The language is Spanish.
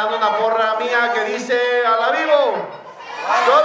dando una porra mía que dice: ¡a la vivo!